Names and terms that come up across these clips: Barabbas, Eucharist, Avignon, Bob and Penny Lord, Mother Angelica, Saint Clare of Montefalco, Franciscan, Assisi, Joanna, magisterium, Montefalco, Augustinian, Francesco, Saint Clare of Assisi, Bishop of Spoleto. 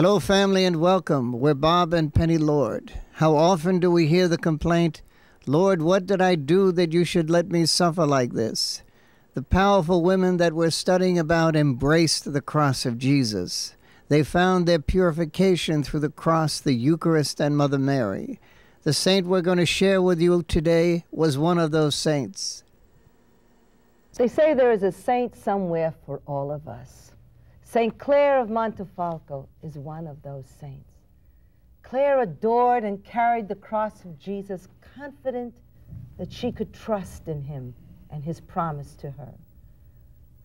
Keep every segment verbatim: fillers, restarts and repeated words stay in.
Hello, family, and welcome. We're Bob and Penny Lord. How often do we hear the complaint, "Lord, what did I do that you should let me suffer like this?" The powerful women that we're studying about embraced the cross of Jesus. They found their purification through the cross, the Eucharist, and Mother Mary. The saint we're going to share with you today was one of those saints. They say there is a saint somewhere for all of us. Saint Clare of Montefalco is one of those saints. Clare adored and carried the cross of Jesus, confident that she could trust in him and his promise to her.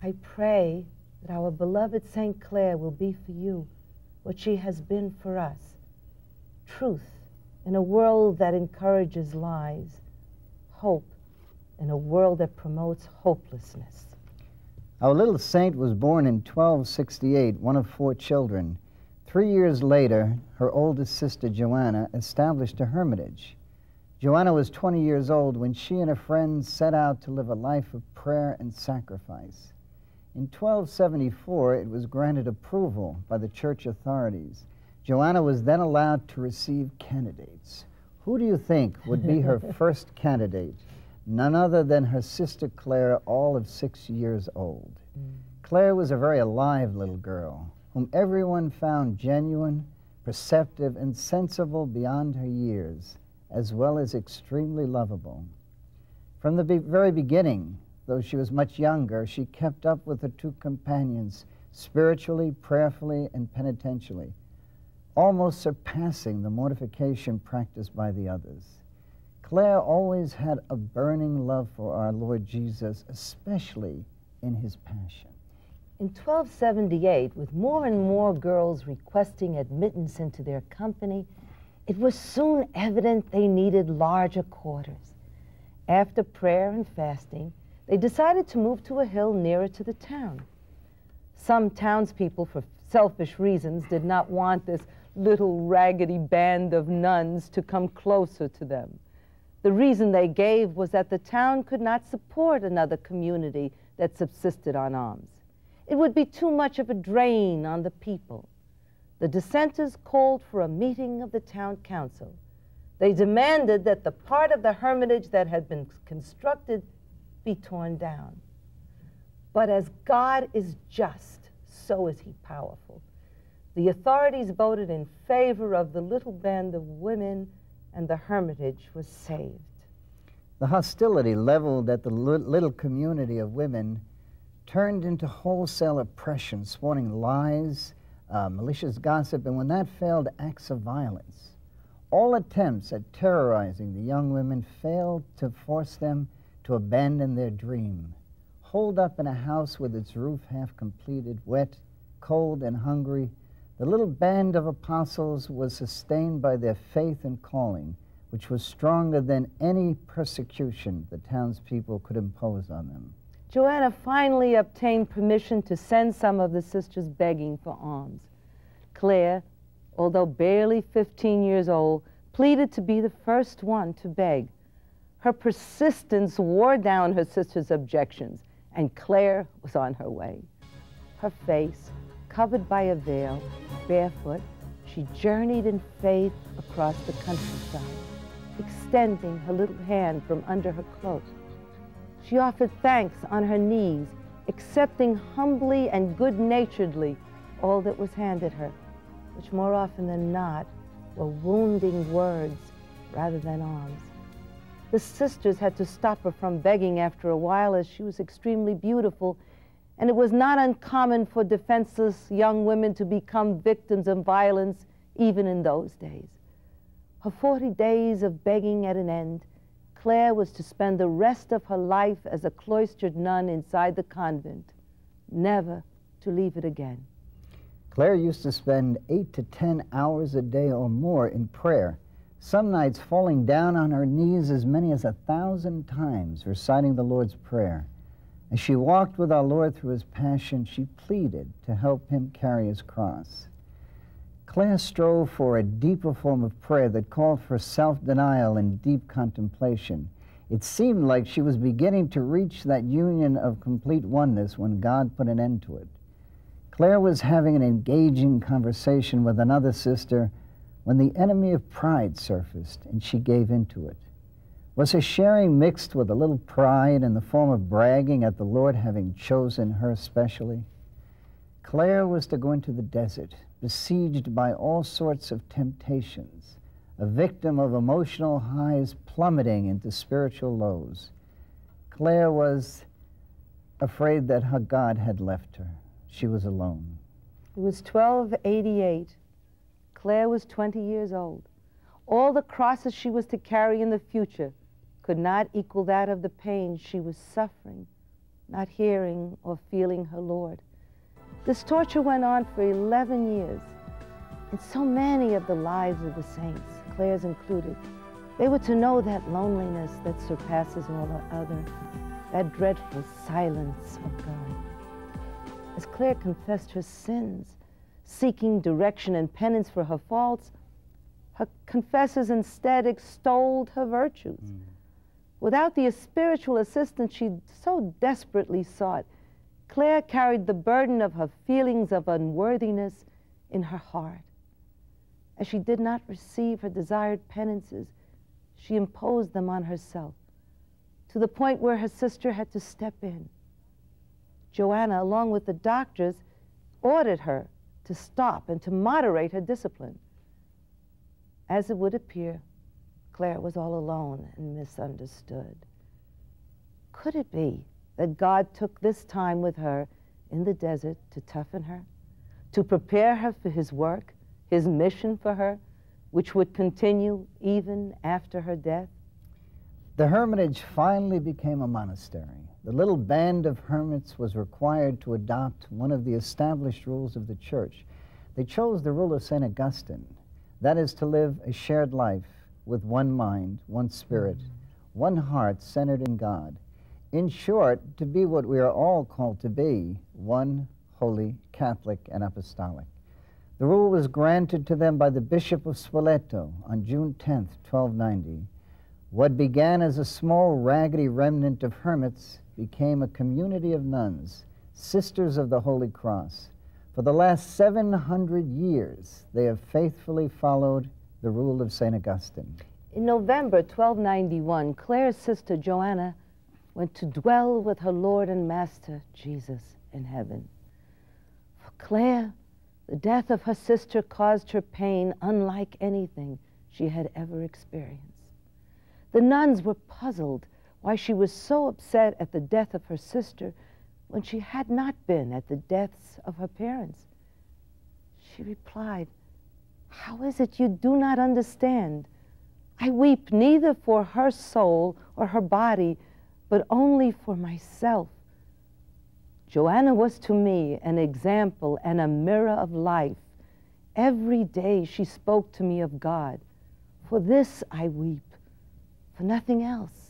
I pray that our beloved Saint Clare will be for you what she has been for us: truth in a world that encourages lies, hope in a world that promotes hopelessness. Our little saint was born in twelve sixty-eight, one of four children. Three years later, her oldest sister, Joanna, established a hermitage. Joanna was twenty years old when she and her friends set out to live a life of prayer and sacrifice. In twelve seventy-four, it was granted approval by the church authorities. Joanna was then allowed to receive candidates. Who do you think would be her first candidate? None other than her sister Clare, all of six years old. Mm. Clare was a very alive little girl, whom everyone found genuine, perceptive, and sensible beyond her years, as well as extremely lovable. From the be very beginning, though she was much younger, she kept up with her two companions spiritually, prayerfully, and penitentially, almost surpassing the mortification practiced by the others. Clare always had a burning love for our Lord Jesus, especially in his passion. In twelve seventy-eight, with more and more girls requesting admittance into their company, it was soon evident they needed larger quarters. After prayer and fasting, they decided to move to a hill nearer to the town. Some townspeople, for selfish reasons, did not want this little raggedy band of nuns to come closer to them. The reason they gave was that the town could not support another community that subsisted on alms. It would be too much of a drain on the people. The dissenters called for a meeting of the town council. They demanded that the part of the hermitage that had been constructed be torn down. But as God is just, so is he powerful. The authorities voted in favor of the little band of women, and the hermitage was saved. The hostility leveled at the little community of women turned into wholesale oppression, sporting lies, uh, malicious gossip, and when that failed, acts of violence. All attempts at terrorizing the young women failed to force them to abandon their dream. Holed up in a house with its roof half completed, wet, cold, and hungry, the little band of apostles was sustained by their faith and calling, which was stronger than any persecution the townspeople could impose on them. Joanna finally obtained permission to send some of the sisters begging for alms. Clare, although barely fifteen years old, pleaded to be the first one to beg. Her persistence wore down her sisters' objections, and Clare was on her way. Her face, covered by a veil, barefoot, she journeyed in faith across the countryside, extending her little hand from under her cloak. She offered thanks on her knees, accepting humbly and good-naturedly all that was handed her, which more often than not were wounding words rather than alms. The sisters had to stop her from begging after a while, as she was extremely beautiful, and it was not uncommon for defenseless young women to become victims of violence, even in those days. Her forty days of begging at an end, Clare was to spend the rest of her life as a cloistered nun inside the convent, never to leave it again. Clare used to spend eight to ten hours a day or more in prayer, some nights falling down on her knees as many as a thousand times, reciting the Lord's Prayer. As she walked with our Lord through his passion, she pleaded to help him carry his cross. Clare strove for a deeper form of prayer that called for self-denial and deep contemplation. It seemed like she was beginning to reach that union of complete oneness when God put an end to it. Clare was having an engaging conversation with another sister when the enemy of pride surfaced, and she gave into it. Was her sharing mixed with a little pride in the form of bragging at the Lord having chosen her specially? Clare was to go into the desert, besieged by all sorts of temptations, a victim of emotional highs plummeting into spiritual lows. Clare was afraid that her God had left her. She was alone. It was twelve eighty-eight. Clare was twenty years old. All the crosses she was to carry in the future could not equal that of the pain she was suffering, not hearing or feeling her Lord. This torture went on for eleven years, and so many of the lives of the saints, Clare's included, they were to know that loneliness that surpasses all other, that dreadful silence of God. As Clare confessed her sins, seeking direction and penance for her faults, her confessors instead extolled her virtues. Mm. Without the spiritual assistance she so desperately sought, Clare carried the burden of her feelings of unworthiness in her heart. As she did not receive her desired penances, she imposed them on herself, to the point where her sister had to step in. Joanna, along with the doctors, ordered her to stop and to moderate her discipline. As it would appear, Clare was all alone and misunderstood. Could it be that God took this time with her in the desert to toughen her, to prepare her for his work, his mission for her, which would continue even after her death? The hermitage finally became a monastery. The little band of hermits was required to adopt one of the established rules of the church. They chose the rule of Saint Augustine. That is to live a shared life with one mind, one spirit, one heart centered in God. In short, to be what we are all called to be, one, holy, Catholic, and apostolic. The rule was granted to them by the Bishop of Spoleto on June tenth, twelve ninety. What began as a small, raggedy remnant of hermits became a community of nuns, Sisters of the Holy Cross. For the last seven hundred years, they have faithfully followed the rule of Saint Augustine. In November twelve ninety-one, Clare's sister Joanna went to dwell with her Lord and Master, Jesus, in heaven. For Clare, the death of her sister caused her pain unlike anything she had ever experienced. The nuns were puzzled why she was so upset at the death of her sister when she had not been at the deaths of her parents. She replied, "How is it you do not understand? I weep neither for her soul or her body, but only for myself. Joanna was to me an example and a mirror of life. Every day she spoke to me of God. For this I weep, for nothing else."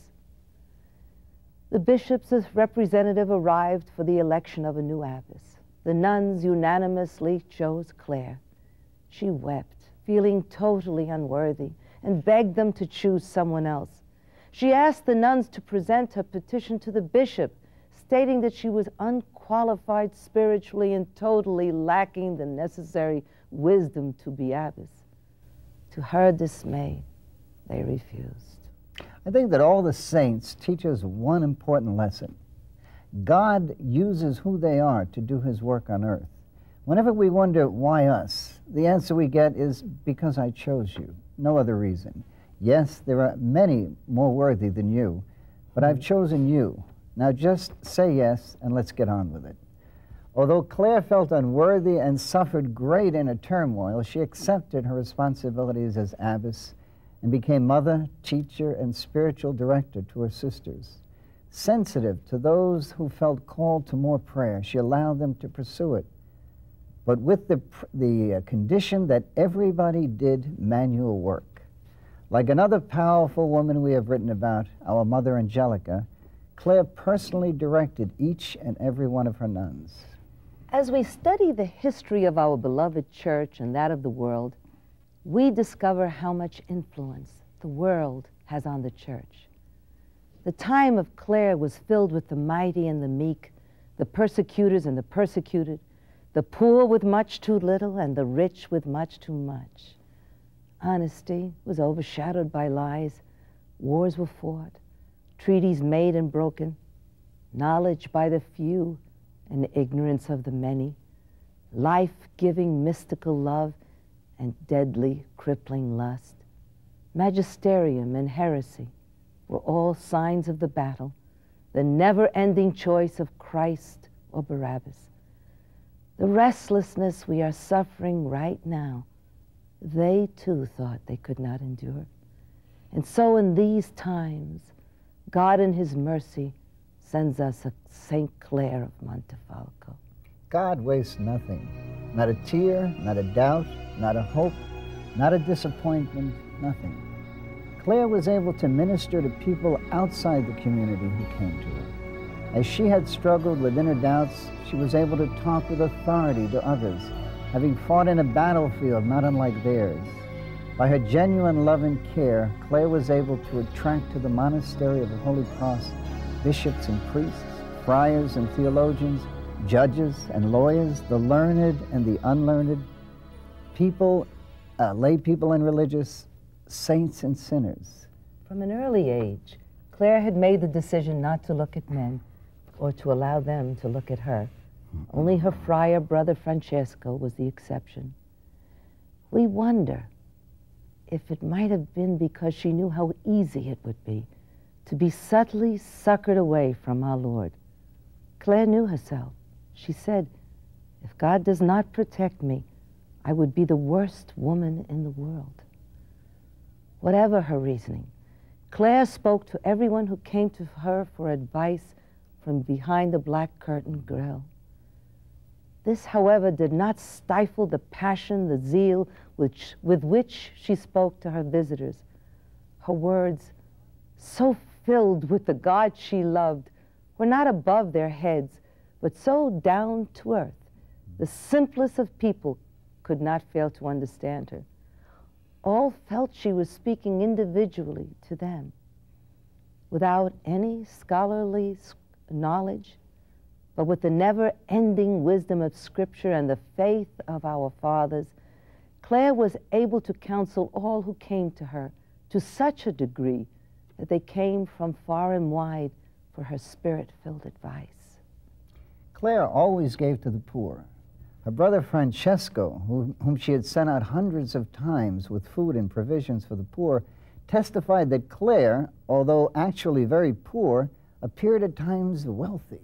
The bishop's representative arrived for the election of a new abbess. The nuns unanimously chose Clare. She wept, feeling totally unworthy, and begged them to choose someone else. She asked the nuns to present her petition to the bishop, stating that she was unqualified spiritually and totally lacking the necessary wisdom to be abbess. To her dismay, they refused. I think that all the saints teach us one important lesson. God uses who they are to do his work on earth. Whenever we wonder, why us? The answer we get is, because I chose you. No other reason. Yes, there are many more worthy than you, but I've chosen you. Now just say yes, and let's get on with it. Although Clare felt unworthy and suffered great inner turmoil, she accepted her responsibilities as abbess and became mother, teacher, and spiritual director to her sisters. Sensitive to those who felt called to more prayer, she allowed them to pursue it, but with the, the condition that everybody did manual work. Like another powerful woman we have written about, our Mother Angelica, Clare personally directed each and every one of her nuns. As we study the history of our beloved church and that of the world, we discover how much influence the world has on the church. The time of Clare was filled with the mighty and the meek, the persecutors and the persecuted, the poor with much too little and the rich with much too much. Honesty was overshadowed by lies. Wars were fought, treaties made and broken, knowledge by the few and ignorance of the many, life-giving mystical love and deadly crippling lust, magisterium and heresy were all signs of the battle, the never-ending choice of Christ or Barabbas. The restlessness we are suffering right now, they too thought they could not endure. And so in these times, God in his mercy sends us a Saint Clare of Montefalco. God wastes nothing, not a tear, not a doubt, not a hope, not a disappointment, nothing. Clare was able to minister to people outside the community who came to her. As she had struggled with inner doubts, she was able to talk with authority to others, having fought in a battlefield not unlike theirs. By her genuine love and care, Clare was able to attract to the monastery of the Holy Cross bishops and priests, friars and theologians, judges and lawyers, the learned and the unlearned, people, uh, lay people and religious, saints and sinners. From an early age, Clare had made the decision not to look at men or to allow them to look at her. Mm-hmm. Only her friar brother Francesco was the exception. We wonder if it might have been because she knew how easy it would be to be subtly suckered away from our Lord. Clare knew herself. She said, if God does not protect me, I would be the worst woman in the world. Whatever her reasoning, Clare spoke to everyone who came to her for advice from behind the black curtain grill. This, however, did not stifle the passion, the zeal which, with which she spoke to her visitors. Her words, so filled with the God she loved, were not above their heads, but so down to earth, the simplest of people could not fail to understand her. All felt she was speaking individually to them. Without any scholarly knowledge, but with the never-ending wisdom of Scripture and the faith of our fathers, Clare was able to counsel all who came to her to such a degree that they came from far and wide for her spirit-filled advice. Clare always gave to the poor. Her brother Francesco, who, whom she had sent out hundreds of times with food and provisions for the poor, testified that Clare, although actually very poor, appeared at times wealthy.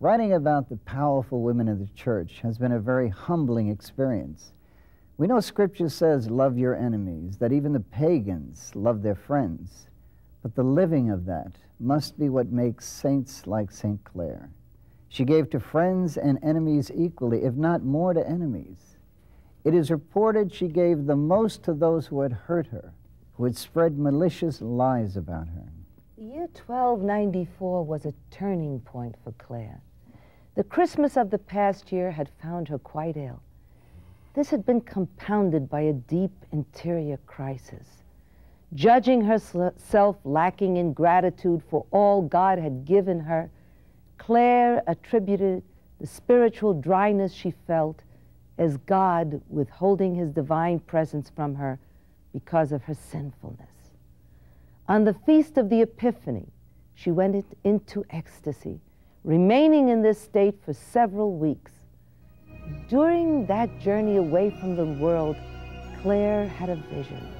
Writing about the powerful women of the church has been a very humbling experience. We know Scripture says, love your enemies, that even the pagans love their friends. But the living of that must be what makes saints like Saint Clare. She gave to friends and enemies equally, if not more to enemies. It is reported she gave the most to those who had hurt her, who had spread malicious lies about her. The year twelve ninety-four was a turning point for Clare. The Christmas of the past year had found her quite ill. This had been compounded by a deep interior crisis. Judging herself lacking in gratitude for all God had given her, Clare attributed the spiritual dryness she felt as God withholding his divine presence from her because of her sinfulness. On the feast of the Epiphany, she went into ecstasy, remaining in this state for several weeks. During that journey away from the world, Clare had a vision.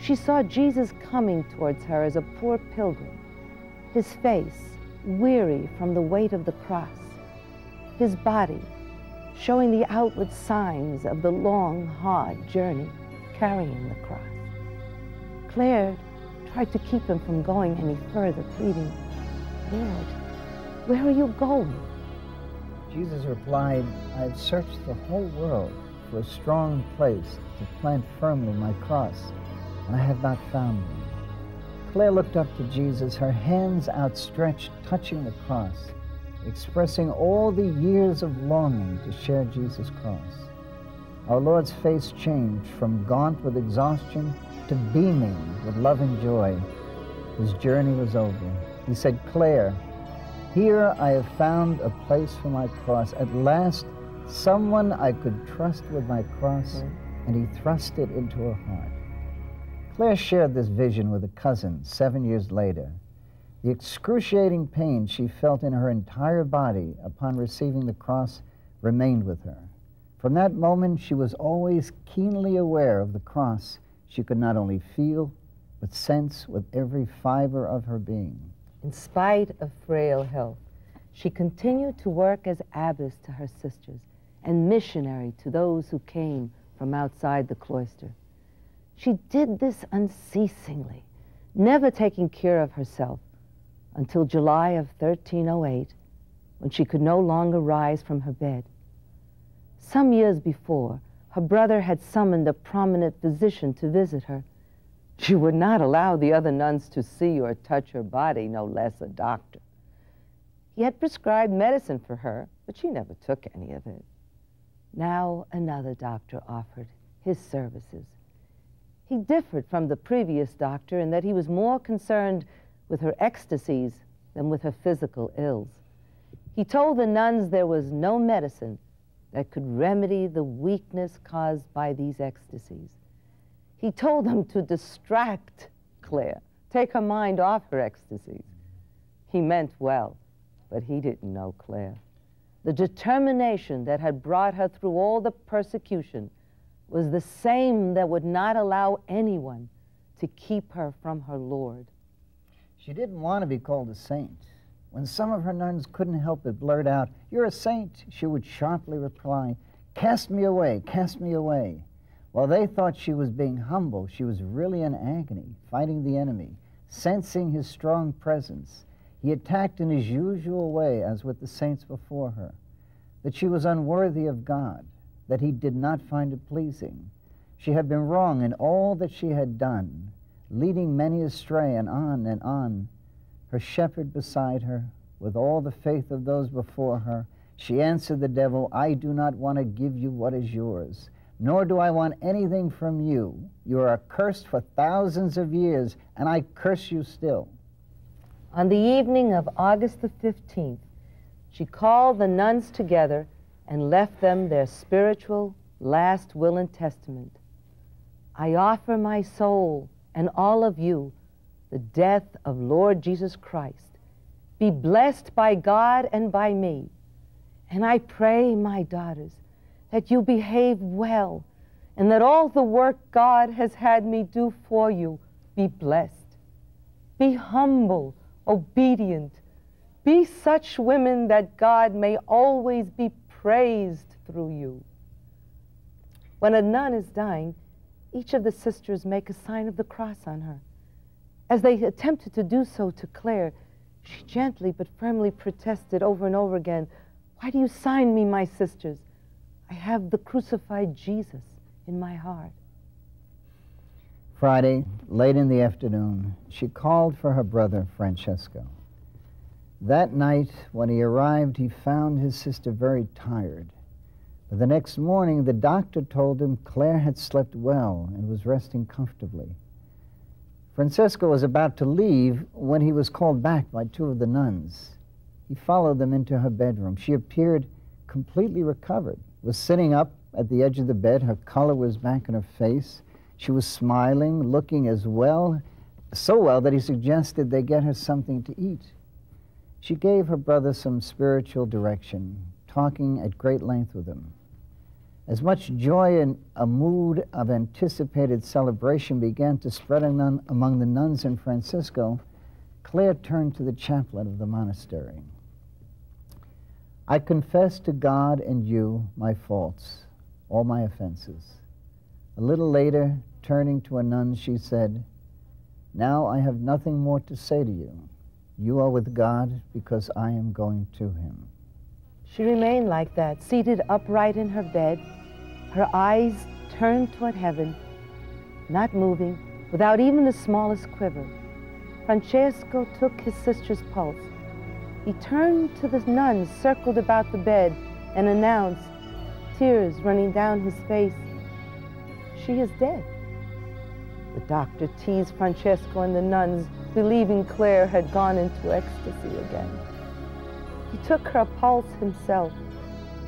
She saw Jesus coming towards her as a poor pilgrim, his face weary from the weight of the cross, his body showing the outward signs of the long, hard journey carrying the cross. Clare tried to keep him from going any further, pleading, Lord, where are you going? Jesus replied, I have searched the whole world for a strong place to plant firmly my cross, and I have not found one. Clare looked up to Jesus, her hands outstretched, touching the cross, expressing all the years of longing to share Jesus' cross. Our Lord's face changed from gaunt with exhaustion to beaming with love and joy. His journey was over. He said, Clare, here I have found a place for my cross. At last someone I could trust with my cross, and he thrust it into her heart. Claire shared this vision with a cousin seven years later. The excruciating pain she felt in her entire body upon receiving the cross remained with her. From that moment, she was always keenly aware of the cross she could not only feel, but sense with every fiber of her being. In spite of frail health, she continued to work as abbess to her sisters and missionary to those who came from outside the cloister. She did this unceasingly, never taking care of herself, until July of thirteen oh eight, when she could no longer rise from her bed. Some years before, her brother had summoned a prominent physician to visit her. She would not allow the other nuns to see or touch her body, no less a doctor. He had prescribed medicine for her, but she never took any of it. Now another doctor offered his services. He differed from the previous doctor in that he was more concerned with her ecstasies than with her physical ills. He told the nuns there was no medicine that could remedy the weakness caused by these ecstasies. He told them to distract Claire, take her mind off her ecstasies. He meant well, but he didn't know Claire. The determination that had brought her through all the persecution was the same that would not allow anyone to keep her from her Lord. She didn't want to be called a saint. When some of her nuns couldn't help it blurt out, "You're a saint," she would sharply reply, "Cast me away, cast me away." While they thought she was being humble, she was really in agony, fighting the enemy, sensing his strong presence. He attacked in his usual way, as with the saints before her, that she was unworthy of God, that he did not find it pleasing. She had been wrong in all that she had done, leading many astray, and on and on. Her shepherd beside her, with all the faith of those before her, she answered the devil, "I do not want to give you what is yours, nor do I want anything from you. You are accursed for thousands of years, and I curse you still." On the evening of August the fifteenth, she called the nuns together and left them their spiritual last will and testament. "I offer my soul and all of you, the death of Lord Jesus Christ. Be blessed by God and by me. And I pray, my daughters, that you behave well, and that all the work God has had me do for you be blessed. Be humble, obedient. Be such women that God may always be praised through you." When a nun is dying, each of the sisters make a sign of the cross on her. As they attempted to do so to Claire, she gently but firmly protested over and over again, "Why do you sign me, my sisters? I have the crucified Jesus in my heart." Friday, late in the afternoon, she called for her brother, Francesco. That night, when he arrived, he found his sister very tired. But the next morning, the doctor told him Claire had slept well and was resting comfortably. Francesco was about to leave when he was called back by two of the nuns. He followed them into her bedroom. She appeared completely recovered, was sitting up at the edge of the bed. Her color was back in her face. She was smiling, looking as well, so well that he suggested they get her something to eat. She gave her brother some spiritual direction, talking at great length with him. As much joy and a mood of anticipated celebration began to spread among the nuns in Francisco, Claire turned to the chaplain of the monastery. "I confess to God and you my faults, all my offenses." A little later, turning to a nun, she said, "Now I have nothing more to say to you. You are with God because I am going to him." She remained like that, seated upright in her bed, her eyes turned toward heaven, not moving, without even the smallest quiver. Francesco took his sister's pulse. He turned to the nuns circled about the bed and announced, tears running down his face, "She is dead." The doctor teased Francesco and the nuns, believing Claire had gone into ecstasy again. He took her pulse himself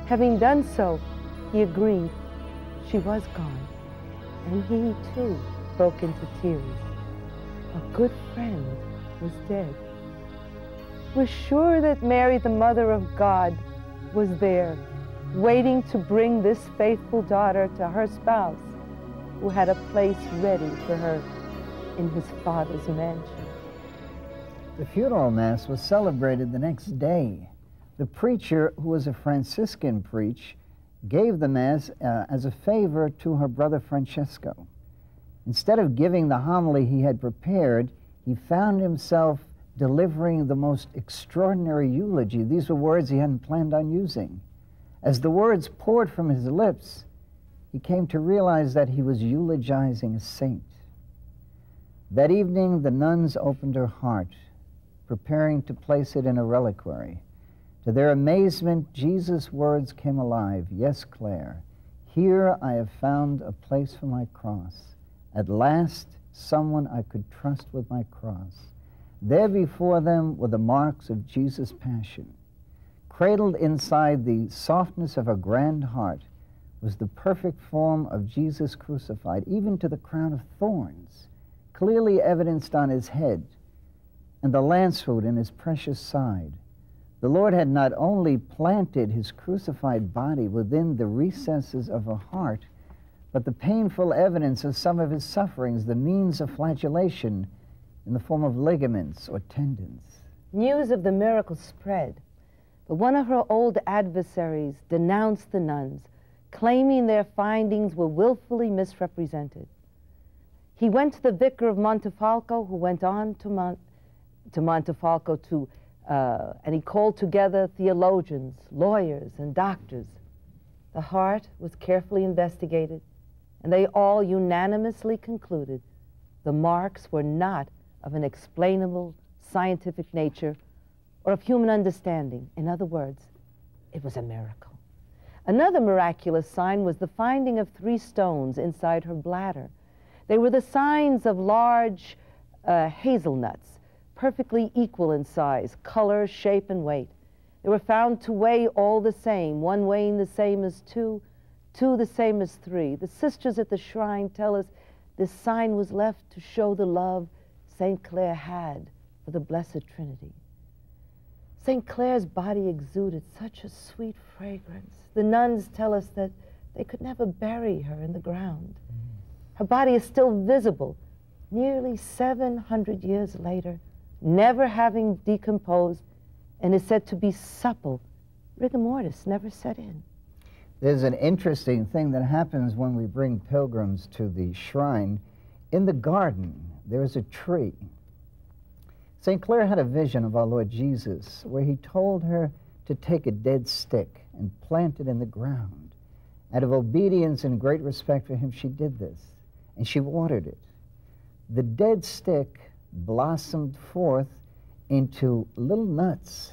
Having done so, he agreed she was gone, and he too broke into tears. A good friend was dead. Was sure that Mary, the Mother of God, was there, waiting to bring this faithful daughter to her spouse, who had a place ready for her in his father's mansion. The funeral mass was celebrated the next day. The preacher, who was a Franciscan priest, gave the mass uh, as a favor to her brother Francesco. Instead of giving the homily he had prepared, he found himself delivering the most extraordinary eulogy. These were words he hadn't planned on using. As the words poured from his lips, he came to realize that he was eulogizing a saint. That evening, the nuns opened her heart, preparing to place it in a reliquary. To their amazement, Jesus' words came alive. "Yes, Clare, here I have found a place for my cross. At last, someone I could trust with my cross." There before them were the marks of Jesus' passion. Cradled inside the softness of her grand heart was the perfect form of Jesus crucified, even to the crown of thorns, clearly evidenced on his head, and the lance root in his precious side. The Lord had not only planted his crucified body within the recesses of her heart, but the painful evidence of some of his sufferings, the means of flagellation, in the form of ligaments or tendons. News of the miracle spread, but one of her old adversaries denounced the nuns, claiming their findings were willfully misrepresented. He went to the vicar of Montefalco, who went on to, Mon to Montefalco, to, uh, and he called together theologians, lawyers, and doctors. The heart was carefully investigated, and they all unanimously concluded the marks were not of an explainable scientific nature or of human understanding. In other words, it was a miracle. Another miraculous sign was the finding of three stones inside her bladder. They were the signs of large uh, hazelnuts, perfectly equal in size, color, shape, and weight. They were found to weigh all the same, one weighing the same as two, two the same as three. The sisters at the shrine tell us this sign was left to show the love Saint Clare had for the Blessed Trinity. Saint Clare's body exuded such a sweet fragrance. The nuns tell us that they could never bury her in the ground. Her body is still visible, nearly seven hundred years later, never having decomposed, and is said to be supple. Rigor mortis never set in. There's an interesting thing that happens when we bring pilgrims to the shrine. In the garden, there is a tree. Saint Clare had a vision of our Lord Jesus where he told her to take a dead stick and plant it in the ground. Out of obedience and great respect for him, she did this, and she watered it. The dead stick blossomed forth into little nuts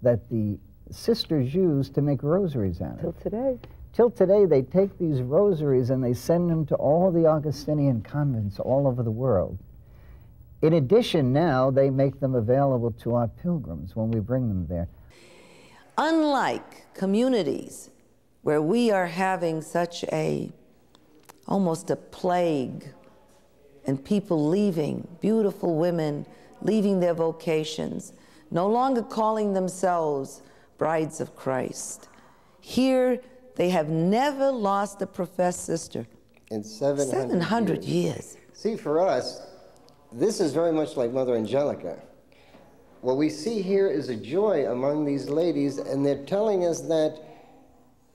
that the sisters used to make rosaries out of. Till today. Till today, they take these rosaries and they send them to all the Augustinian convents all over the world. In addition, now they make them available to our pilgrims when we bring them there. Unlike communities where we are having such a, almost a plague, and people leaving, beautiful women leaving their vocations, no longer calling themselves brides of Christ. Here, they have never lost a professed sister. In seven hundred, seven hundred years. years. See, for us, this is very much like Mother Angelica. What we see here is a joy among these ladies, and they're telling us that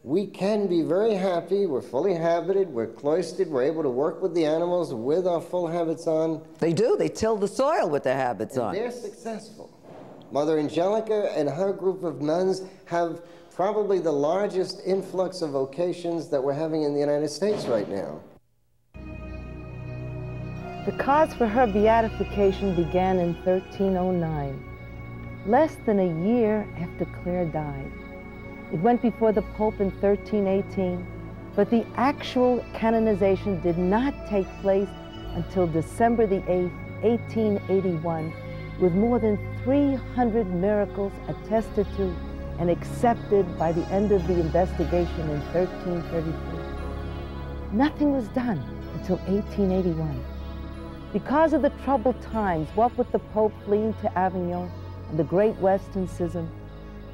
we can be very happy, we're fully habited, we're cloistered, we're able to work with the animals with our full habits on. They do, they till the soil with their habits and on. They're successful. Mother Angelica and her group of nuns have probably the largest influx of vocations that we're having in the United States right now. The cause for her beatification began in thirteen oh nine, less than a year after Clare died. It went before the Pope in thirteen eighteen, but the actual canonization did not take place until December the eighth, eighteen eighty-one, with more than three hundred miracles attested to and accepted by the end of the investigation in thirteen thirty-three. Nothing was done until eighteen eighty-one. Because of the troubled times, what with the Pope fleeing to Avignon and the Great Western Schism,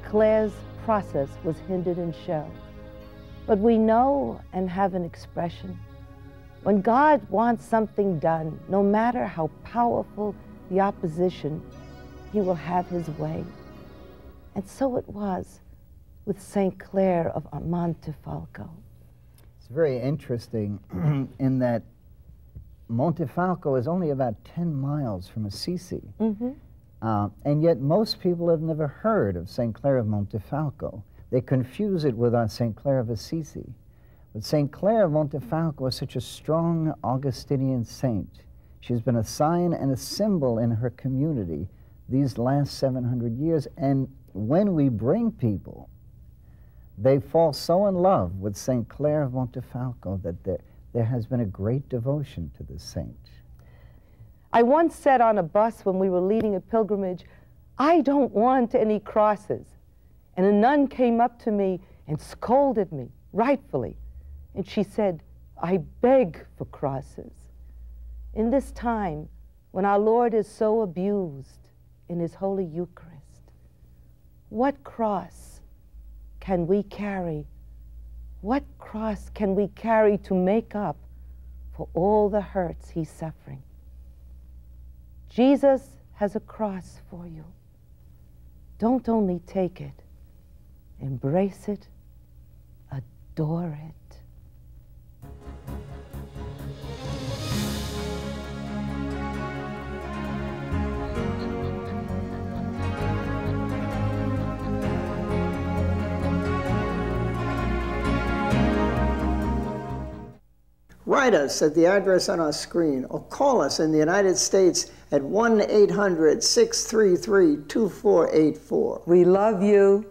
Clare's process was hindered and shelved. But we know and have an expression. When God wants something done, no matter how powerful the opposition, he will have his way. And so it was with Saint Clare of Montefalco. It's very interesting in that Montefalco is only about ten miles from Assisi. Mm-hmm. uh, and yet most people have never heard of Saint Clare of Montefalco. They confuse it with our Saint Clare of Assisi. But Saint Clare of Montefalco was such a strong Augustinian saint. She's been a sign and a symbol in her community these last seven hundred years. And when we bring people, they fall so in love with Saint Clare of Montefalco that there, there has been a great devotion to this saint. I once said on a bus when we were leading a pilgrimage, "I don't want any crosses." And a nun came up to me and scolded me, rightfully. And she said, "I beg for crosses." In this time, when our Lord is so abused in his Holy Eucharist, what cross can we carry? What cross can we carry to make up for all the hurts he's suffering? Jesus has a cross for you. Don't only take it, embrace it, adore it. Write us at the address on our screen or call us in the United States at one eight hundred, six three three, two four eight four. We love you.